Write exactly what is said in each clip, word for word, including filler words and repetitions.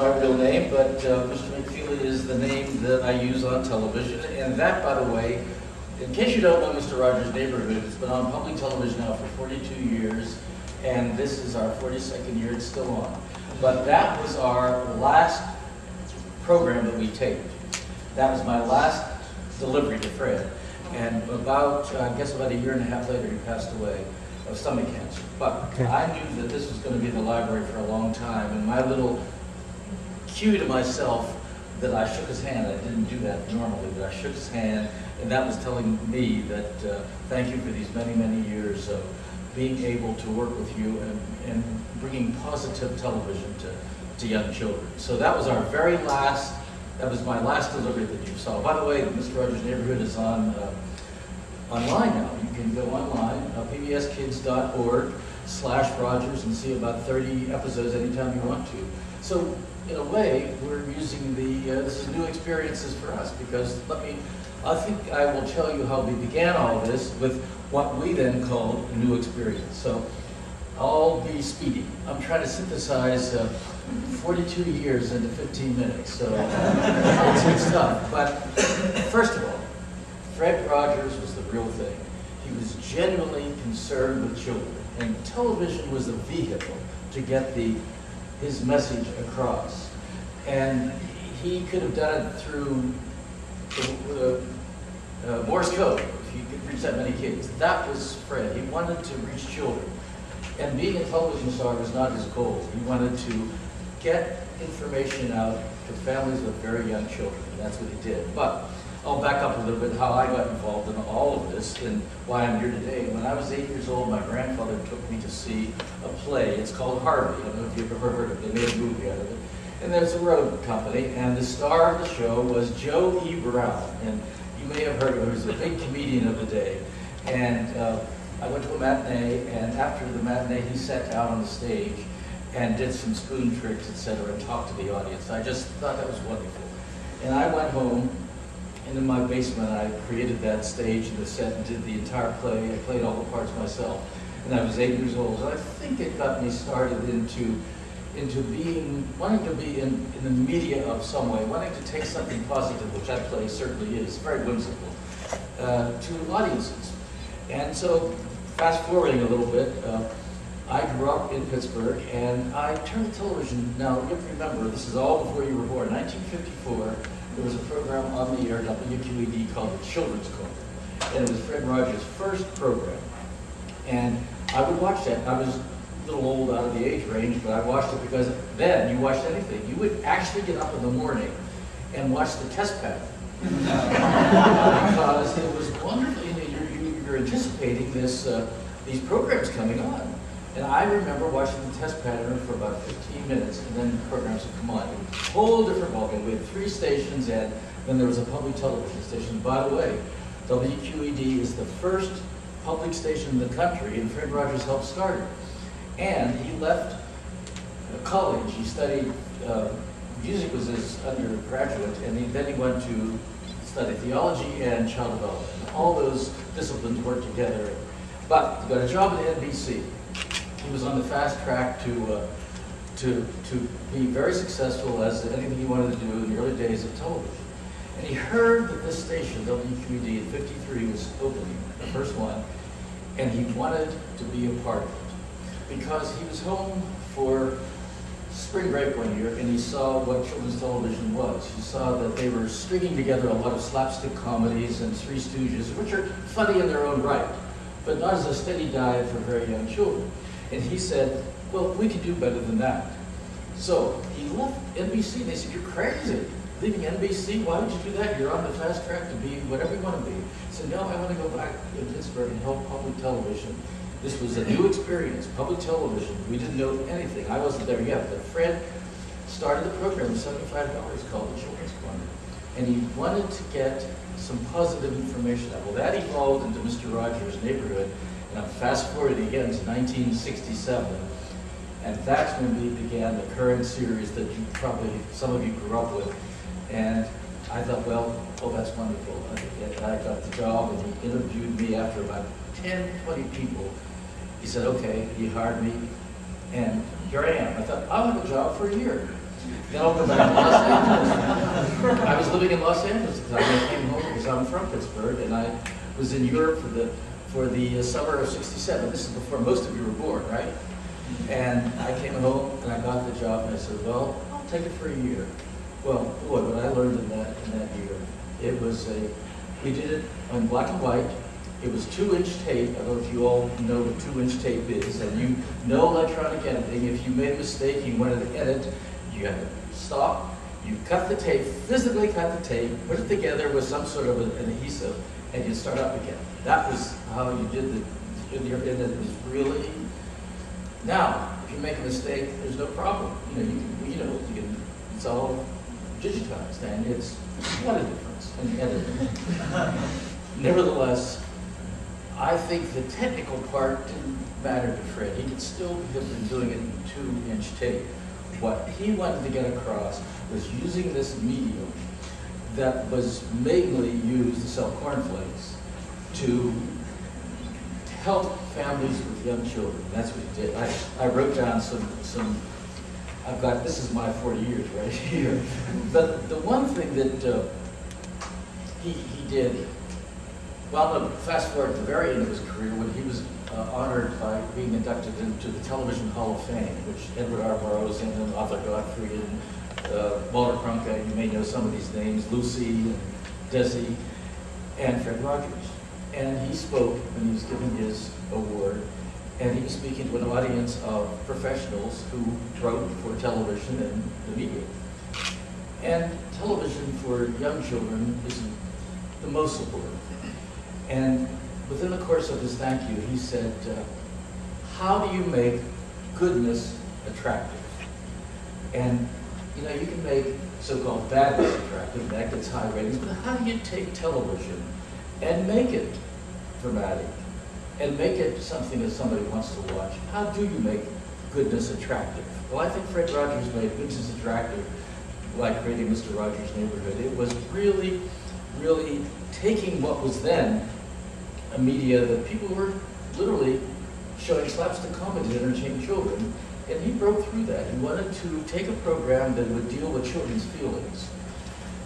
my real name, but uh, Mister McFeely is the name that I use on television. And that, by the way, in case you don't know Mister Rogers' Neighborhood, it's been on public television now for forty-two years, and this is our forty-second year. It's still on. But that was our last program that we taped. That was my last delivery to Fred. And about, uh, I guess about a year and a half later, he passed away of stomach cancer. But okay. I knew that this was going to be the library for a long time, and my little cue to myself that I shook his hand, I didn't do that normally, but I shook his hand, and that was telling me that uh, thank you for these many, many years of being able to work with you and, and bringing positive television to, to young children. So that was our very last, that was my last delivery that you saw. By the way, Mister Rogers' Neighborhood is on uh, online now. You can go online, uh, p b s kids dot org slash Rogers, and see about thirty episodes anytime you want to. So in a way, we're using the, uh, this is new experiences for us, because let me, I think I will tell you how we began all this with what we then called a new experience. So I'll be speedy. I'm trying to synthesize uh, forty-two years into fifteen minutes, so it's good stuff. But first of all, Fred Rogers was the real thing. He was genuinely concerned with children, and television was the vehicle to get the, his message across. And he could have done it through the, uh, uh, Morse code. He could reach that many kids. That was Fred. He wanted to reach children. And being a television star was not his goal. He wanted to get information out to families with very young children. And that's what he did. But I'll back up a little bit how I got involved in all of this and why I'm here today. When I was eight years old, my grandfather took me to see a play. It's called Harvey. I don't know if you've ever heard of it. They made a movie out of it. And there's a road company. And the star of the show was Joe E. Brown. And you may have heard of him. He was a big comedian of the day. And uh, I went to a matinee, and after the matinee, he sat down on the stage and did some spoon tricks, et cetera, and talked to the audience. I just thought that was wonderful. And I went home, and in my basement, I created that stage and the set and did the entire play. I played all the parts myself. And I was eight years old, and I think it got me started into, into being, wanting to be in, in the media of some way, wanting to take something positive, which that play certainly is, very whimsical, uh, to audiences. And so, fast forwarding a little bit, uh, I grew up in Pittsburgh, and I turned to television. Now, if you remember, this is all before you were born. nineteen fifty-four, there was a program on the air, W Q E D, called the Children's Corner, and it was Fred Rogers' first program. And I would watch that. I was a little old out of the age range, but I watched it because then you watched anything. You would actually get up in the morning and watch the test pattern because it was wonderful. Anticipating this, uh, these programs coming on. And I remember watching the test pattern for about fifteen minutes, and then the programs would come on. It was a whole different ballgame. We had three stations, and then there was a public television station. By the way, W Q E D is the first public station in the country, and Fred Rogers helped start it. And he left college. He studied, uh, music was his undergraduate, and he, then he went to study theology and child development. All those disciplines work together. But he got a job at N B C. He was on the fast track to uh, to to be very successful as anything he wanted to do in the early days of television. And he heard that this station, W Q E D in fifty-three, was opening, the first one, and he wanted to be a part of it. Because he was home for spring break one year, and he saw what children's television was. He saw that they were stringing together a lot of slapstick comedies and Three Stooges, which are funny in their own right, but not as a steady diet for very young children. And he said, well, we could do better than that. So he left N B C. They said, you're crazy, leaving N B C? Why would you do that? You're on the fast track to be whatever you want to be. He said, no, I want to go back to Pittsburgh and help public television. This was a new experience, public television. We didn't know anything. I wasn't there yet, but Fred started the program with seventy-five dollars called the Children's Corner. And he wanted to get some positive information out. Well, that evolved into Mister Rogers' Neighborhood. And I'm fast forwarding again to nineteen sixty-seven. And that's when we began the current series that you probably, some of you grew up with. And I thought, well, oh, that's wonderful. And I got the job, and he interviewed me after about ten, twenty people. He said, okay, he hired me, and here I am. I thought, I'll have a job for a year. No, because I'm in Los Angeles. I was living in Los Angeles because I came home because I'm from Pittsburgh, and I was in Europe for the for the uh, summer of sixty-seven. This is before most of you were born, right? And I came home and I got the job, and I said, well, I'll take it for a year. Well, boy, what I learned in that in that year, it was a, we did it on black and white. It was two-inch tape. I don't know if you all know what two-inch tape is, and you know electronic editing. If you made a mistake, you wanted to edit, you had to stop, you cut the tape, physically cut the tape, put it together with some sort of an adhesive, and you start up again. That was how you did the, in your, and it was really, now, if you make a mistake, there's no problem. You know, you can, you know, you can, it's all digitized, and it's, what a difference in editing. Nevertheless, I think the technical part didn't matter to Fred. He could still have been doing it in two-inch tape. What he wanted to get across was using this medium that was mainly used to sell cornflakes to help families with young children. That's what he did. I, I wrote down some, some, I've got, this is my forty years right here. But the one thing that uh, he, he did, well, fast forward to the very end of his career when he was uh, honored by being inducted into the Television Hall of Fame, which Edward R. Burroughs and then Arthur Godfrey and uh, Walter Cronkite, you may know some of these names, Lucy and Desi, and Fred Rogers. And he spoke when he was giving his award, and he was speaking to an audience of professionals who wrote for television and the media. And television for young children is the most supportive. And within the course of his thank you, he said, uh, how do you make goodness attractive? And you know, you can make so-called badness attractive, that gets high ratings, but how do you take television and make it dramatic, and make it something that somebody wants to watch? How do you make goodness attractive? Well, I think Fred Rogers made goodness attractive like creating Mister Rogers' Neighborhood. It was really, really taking what was then a media that people were literally showing slapstick comedy to entertain children, and he broke through that. He wanted to take a program that would deal with children's feelings.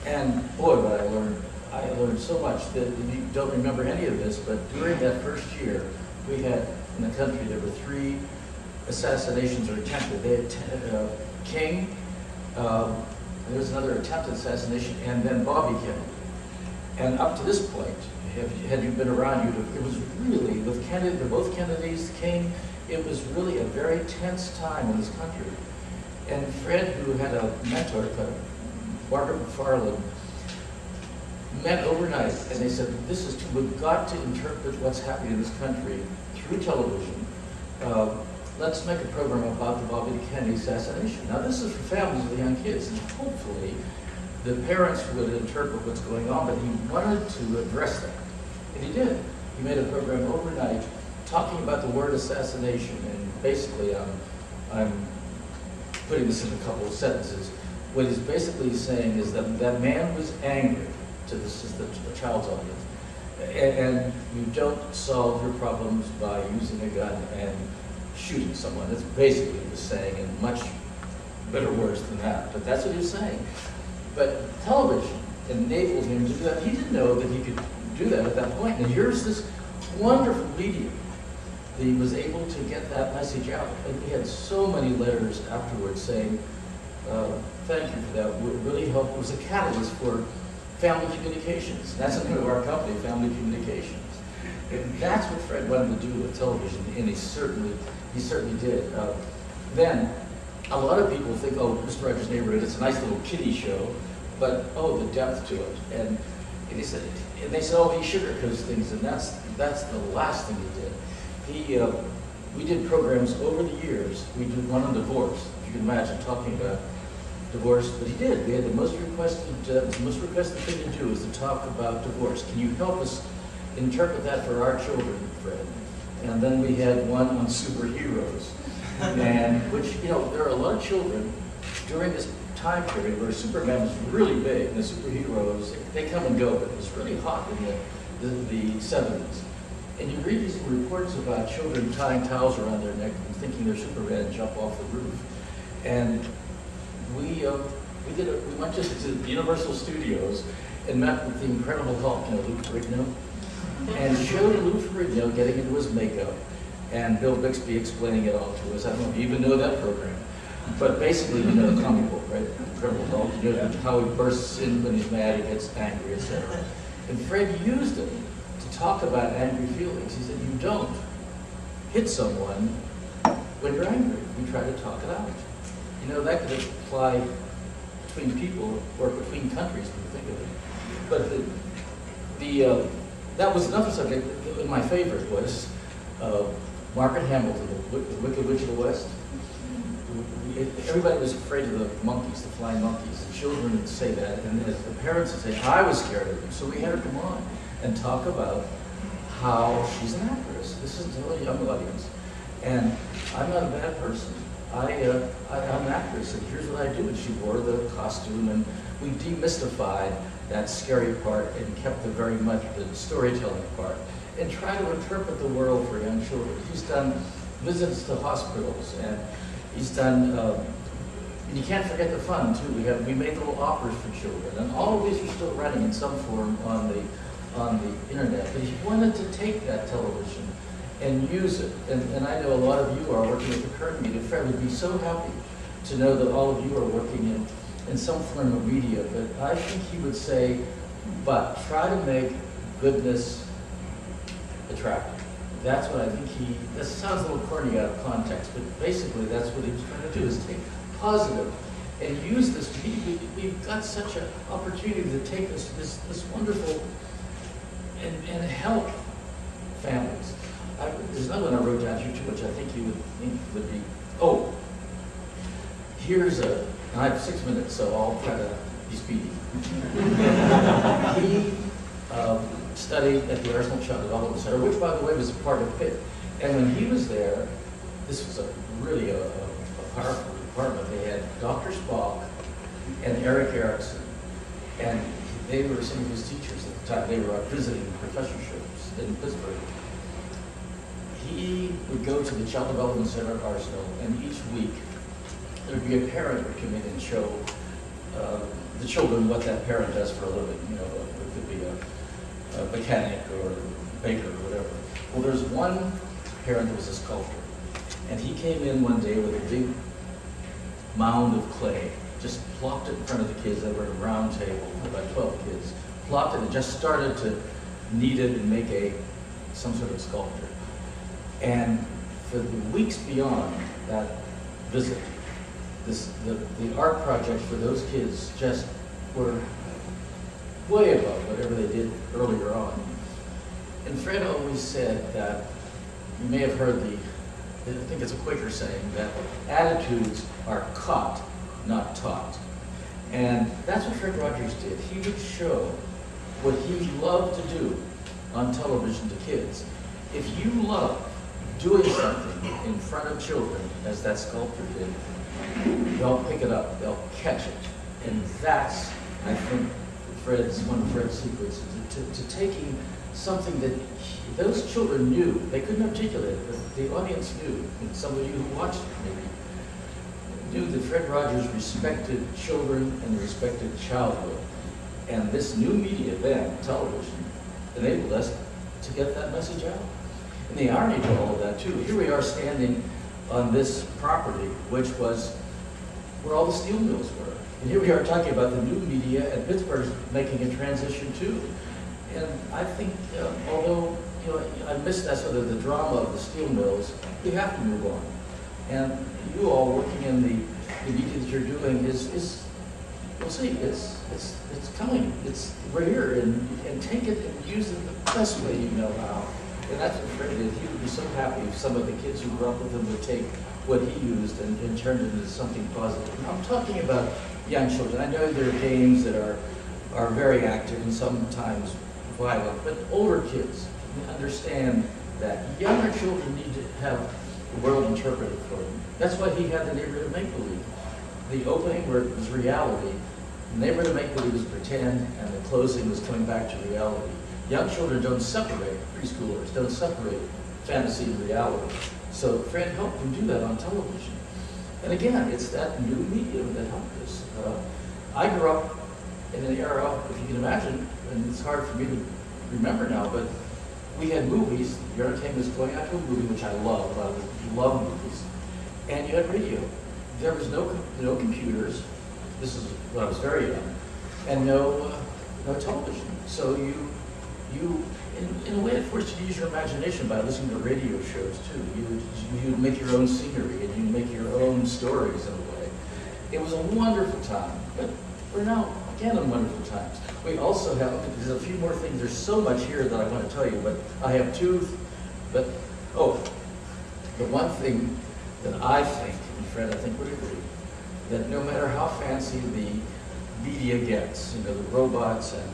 And boy, what I learned. I learned so much that you don't remember any of this, but during that first year, we had, in the country, there were three assassinations or attempted. They had uh, King, uh, there was another attempted assassination, and then Bobby Kennedy. And up to this point, had you been around, you'd have, it was really, with Kennedy, they're both Kennedys, King, it was really a very tense time in this country. And Fred, who had a mentor, Margaret McFarland, met overnight, and they said, this is, too, we've got to interpret what's happening in this country through television. Uh, let's make a program about the Bobby Kennedy assassination. Now, this is for families with young kids, and hopefully the parents would interpret what's going on, but he wanted to address that, and he did. He made a program overnight talking about the word assassination, and basically, um, I'm putting this in a couple of sentences. What he's basically saying is that that man was angry. To this is the, the child's audience, and, and you don't solve your problems by using a gun and shooting someone. That's basically what he was saying in much better words than that, but that's what he was saying. But television enabled him to do that. He didn't know that he could do that at that point, and here's this wonderful medium that he was able to get that message out. And he had so many letters afterwards saying, uh, thank you for that, it really helped. It was a catalyst for Family Communications. That's the name of our company, Family Communications. And that's what Fred wanted to do with television, and he certainly, he certainly did. Uh, then, a lot of people think, oh, Mister Rogers' Neighborhood, it's a nice little kiddie show, but oh, the depth to it. And, and, he said, and they said, oh, he sugarcoats things, and that's, that's the last thing he did. He, uh, we did programs over the years. We did one on divorce, if you can imagine talking about divorce, but he did. We had the most requested, uh, the most requested thing to do is to talk about divorce. Can you help us interpret that for our children, Fred? And then we had one on superheroes, and which, you know, there are a lot of children during this time period where Superman was really big, and the superheroes, they come and go, but it was really hot in the, the, the seventies. And you read these reports about children tying towels around their neck and thinking they're Superman and jump off the roof. And we uh, we did a, we went to the Universal Studios and met with the Incredible Hulk, you know, Lou Ferrigno, and showed Lou Ferrigno getting into his makeup, and Bill Bixby explaining it all to us. I don't know if you even know that program, but basically, you know, the comic book, right? Incredible Hulk, you know, how he bursts in when he's mad, he gets angry, et cetera. And Fred used it to talk about angry feelings. He said, you don't hit someone when you're angry. You try to talk it out. You know, that could apply between people or between countries, when you think of it. But the, the uh, that was another subject. My favorite was uh, Margaret Hamilton, the Wicked Witch of the West. Everybody was afraid of the monkeys, the flying monkeys. The children would say that, and as the parents would say, I was scared of them. So we had her come on and talk about how she's an actress. This is a really young audience. And I'm not a bad person. I, uh, I, I'm an actress, and here's what I do. And she wore the costume, and we demystified that scary part and kept the very much the storytelling part and tried to interpret the world for young children. He's done visits to hospitals, and he's done, um, and you can't forget the fun, too. We have we made little operas for children, and all of these are still running in some form on the on the internet. But he wanted to take that television and use it. And, and I know a lot of you are working at the current media. Fred would be so happy to know that all of you are working in, in some form of media. But I think he would say, but try to make goodness attractive. That's what I think he, this sounds a little corny out of context, but basically that's what he was trying to do, is take positive and use this. We, we've got such an opportunity to take this, this, this wonderful and, and help families. I, there's another one I wrote down here too, which I think you would think would be, oh, here's a, and I have six minutes, so I'll try to be speedy. he, um, studied at the Arsenal Child Development Center, which, by the way, was a part of Pitt. And when he was there, this was a really a, a powerful department. They had Doctor Spock and Erik Erikson, and they were some of his teachers at the time. They were visiting professorships in Pittsburgh. He would go to the Child Development Center at Arsenal, and each week there would be a parent who would come in and show uh, the children what that parent does for a living. You know, it could be a a mechanic or baker or whatever. Well, there's one parent that was a sculptor, and he came in one day with a big mound of clay, just plopped it in front of the kids. They were at a round table, about twelve kids, plopped it and just started to knead it and make a some sort of sculpture. And for the weeks beyond that visit, this, the, the art projects for those kids just were way above whatever they did earlier on. And Fred always said that, you may have heard the, I think it's a Quaker saying, that attitudes are caught, not taught. And that's what Fred Rogers did. He would show what he loved to do on television to kids. If you love doing something in front of children, as that sculptor did, they'll pick it up, they'll catch it. And that's, I think, Fred's, one of Fred's secrets, to, to, to taking something that he, those children knew, they couldn't articulate it, but the audience knew, and some of you who watched it maybe, knew that Fred Rogers respected children and respected childhood. And this new media then, television, enabled us to get that message out. And the irony to all of that too, here we are standing on this property, which was where all the steel mills were. And here we are talking about the new media, and Pittsburgh's making a transition too. And I think, uh, although you know, I missed that sort of the drama of the steel mills, we have to move on. And you all working in the, the media that you're doing is, is we'll see, it's, it's, it's coming. It's, we're here, and, and take it and use it the best way you know how. And that's what Fred did. He would be so happy if some of the kids who grew up with him would take what he used and, and turned it into something positive. And I'm talking about young children. I know there are games that are, are very active and sometimes violent, but older kids understand that younger children need to have the world interpreted for them. That's why he had the Neighborhood of Make-Believe. The opening where it was reality, the Neighborhood of Make-Believe was pretend, and the closing was coming back to reality. Young children don't separate, preschoolers don't separate fantasy and reality. So Fred helped them do that on television. And again, it's that new medium that helped us. Uh, I grew up in an era, if you can imagine, and it's hard for me to remember now, but we had movies. Your entertainment was going out to a movie, which I love. I love movies. And you had radio. There was no no computers. This is when I was very young, and no uh, no television. So you you in, in a way it forced you to use your imagination by listening to radio shows too. You you make your own scenery and you make your own stories in a way. It was a wonderful time, but we're now again in wonderful times. We also have there's a few more things. There's so much here that I want to tell you, but I have two. But oh, the one thing that I think, and Fred, I think would agree, that no matter how fancy the media gets, you know, the robots and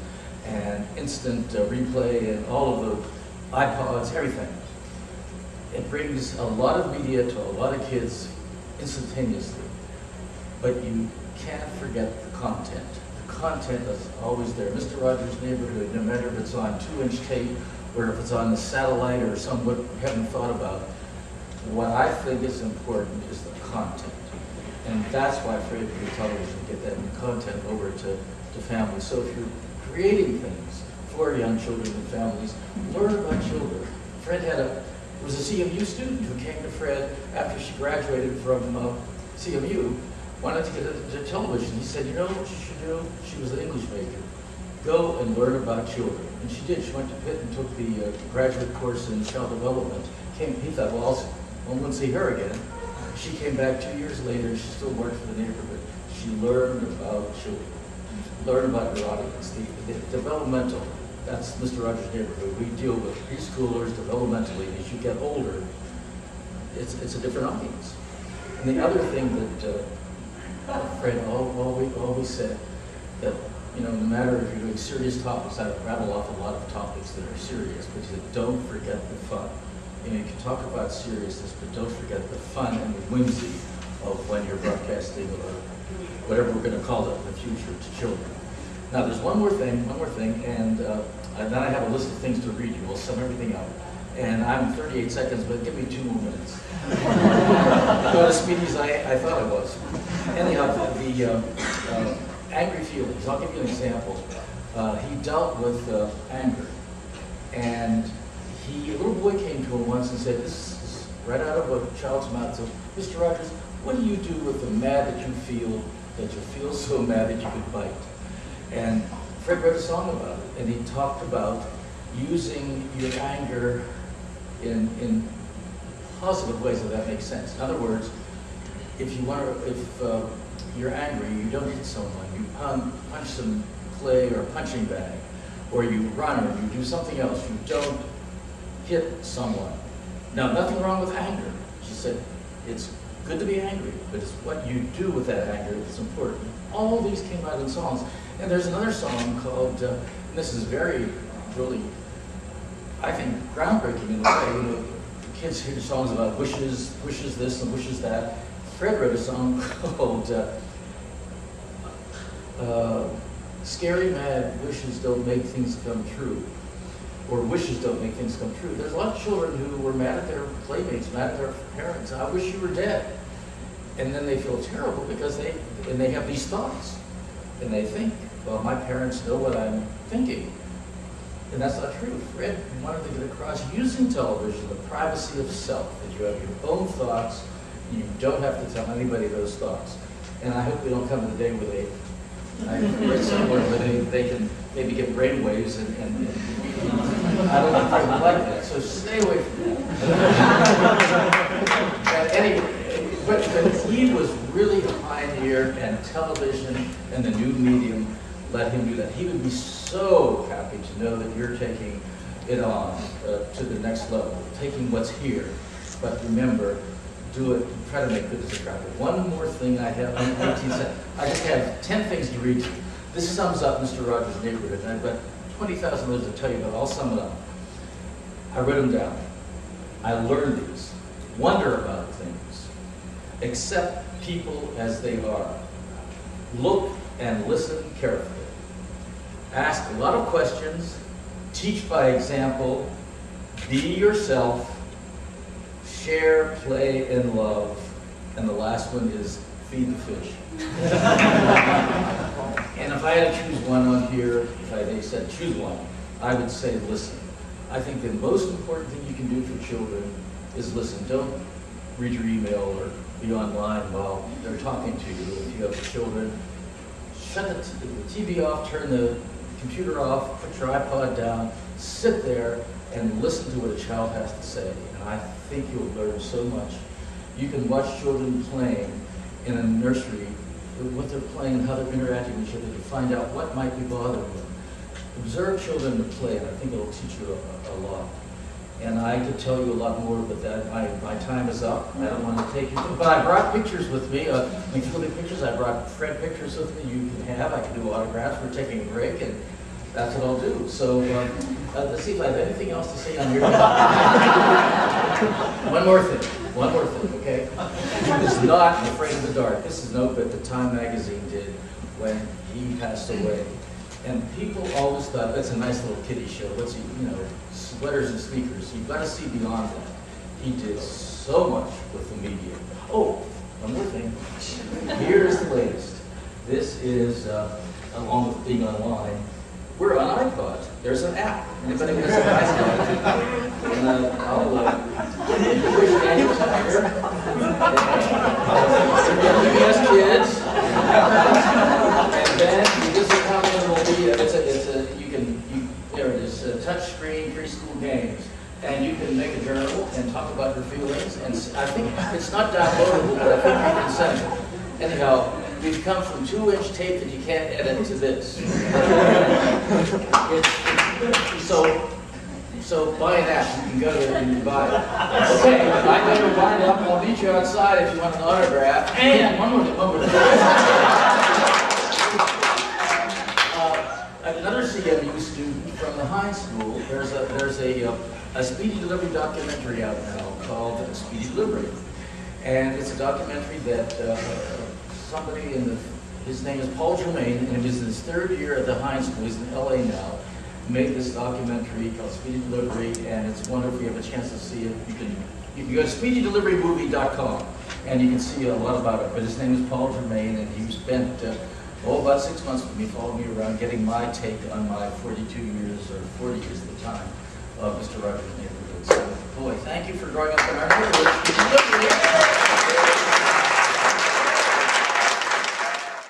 and instant uh, replay and all of the iPods, everything, it brings a lot of media to a lot of kids instantaneously. But you can't forget the content. The content is always there. Mister Rogers' Neighborhood, no matter if it's on two-inch tape or if it's on the satellite or somewhat we haven't thought about, what I think is important is the content. And that's why Fred Rogers Television get that content over to, to families. So if you're creating things for young children and families, learn about children. Fred had a, was a C M U student who came to Fred after she graduated from uh, C M U, wanted to get into television. He said, you know what she should do? She was an English major. Go and learn about children. And she did. She went to Pitt and took the uh, graduate course in child development. Came, he thought, well, I'll, I won't see her again. She came back two years later and she still worked for the neighborhood. She learned about children. Learn about your audience. The, the developmental, that's Mister Rogers' Neighborhood. We deal with preschoolers developmentally. As you get older, it's, it's a different audience. And the other thing that uh, Fred always, always said, that you know, no matter if you're doing serious topics, I rattle off a lot of topics that are serious, but he said, don't forget the fun. You know, you can talk about seriousness, but don't forget the fun and the whimsy of when you're broadcasting or whatever we're going to call it in the future to children. Now, there's one more thing, one more thing, and, uh, and then I have a list of things to read you. We'll sum everything up. And I'm thirty-eight seconds, but give me two more minutes. Not as speedy as I, I thought I was. Anyhow, the, the uh, uh, angry feelings. I'll give you an example. Uh, he dealt with uh, anger, and he, a little boy came to him once and said, this is right out of a child's mouth, so, Mister Rogers, what do you do with the mad that you feel, that you feel so mad that you could bite? And Fred wrote a song about it, and he talked about using your anger in, in positive ways, if that makes sense. In other words, if you want to, if uh, you're angry, you don't hit someone, you punch, punch some clay or a punching bag, or you run, or you do something else, you don't hit someone. Now, nothing wrong with anger. She said, it's good to be angry, but it's what you do with that anger that's important. All these came out in songs. And there's another song called, uh, and this is very, really, I think, groundbreaking in a way. You know, kids hear songs about wishes, wishes this and wishes that. Fred wrote a song called uh, uh, Scary Mad Wishes Don't Make Things Come True. Or wishes don't make things come true. There's a lot of children who were mad at their playmates, mad at their parents. I wish you were dead. And then they feel terrible because they, and they have these thoughts. And they think, well, my parents know what I'm thinking. And that's not true. Fred wanted to get across using television, the privacy of self, that you have your own thoughts, and you don't have to tell anybody those thoughts. And I hope we don't come to the day where they, I read somewhere where they, they can maybe get brainwaves and, and, and I don't know if I would like that, so stay away from that. Anyway, but, but he was really a pioneer, and television and the new medium let him do that. He would be so happy to know that you're taking it on uh, to the next level, taking what's here. But remember, do it, try to make good as a cracker. One more thing I have, I just have ten things to read to you. This sums up Mister Rogers' Neighborhood, and I've got twenty thousand words to tell you, but I'll sum it up. I wrote them down. I learned these. Wonder about things. Accept people as they are. Look and listen carefully. Ask a lot of questions. Teach by example. Be yourself. Share, play, and love. And the last one is feed the fish. And if I had to choose one on here, if I, they said choose one, I would say listen. I think the most important thing you can do for children is listen. Don't read your email or be online while they're talking to you. If you have children, shut the T V off, turn the computer off, put your iPod down, sit there and listen to what a child has to say. And I think you'll learn so much. You can watch children playing in a nursery, what they're playing and how they're interacting with each other to find out what might be bothering them. Observe children to play, and I think it'll teach you a, a lot. And I could tell you a lot more, but that I, my time is up. I don't want to take you through. But I brought pictures with me, uh, including pictures. I brought Fred pictures with me you can have. I can do autographs. We're taking a break, and that's what I'll do. So um, uh, let's see if I have anything else to say on here. One more thing. One more thing, okay? He was not afraid of the dark. This is no bit that Time magazine did when he passed away. And people always thought, that's a nice little kiddie show. What's he, you know, sweaters and sneakers. You've got to see beyond that. He did so much with the media. Oh, one more thing. Here's the latest. This is, uh, along with being online, we're on iPod. There's an app. Anybody has an iPod? And uh, I'll uh, wish Daniel Tiger. P B S Kids. And then this is how it will be. It's a, it's a, you can, you, there it is, uh, touch screen, preschool games. And you can make a journal and talk about your feelings. And I think it's not downloadable, but I think you can send it. Anyhow, we've come from two-inch tape that you can't edit to this. it's, it's, so, so buy an app. You can go there and you buy it. Okay, I better wind up. I'll meet you outside if you want an autograph. And one more, one more. uh, another C M U student from the Heinz School. There's a there's a a, a Speedy Delivery documentary out now called Speedy Delivery, and it's a documentary that. Uh, Somebody in the, his name is Paul Germain, and he's in his third year at the Heinz School, he's in L A now, made this documentary called Speedy Delivery, and it's wonderful. If you have a chance to see it, you can, you can go to speedy delivery movie dot com, and you can see a lot about it. But his name is Paul Germain, and he spent, uh, oh, about six months with me, following me around, getting my take on my forty-two years, or forty years at the time, of Mister Rogers' Neighborhood. So, boy, thank you for growing up in our neighborhood.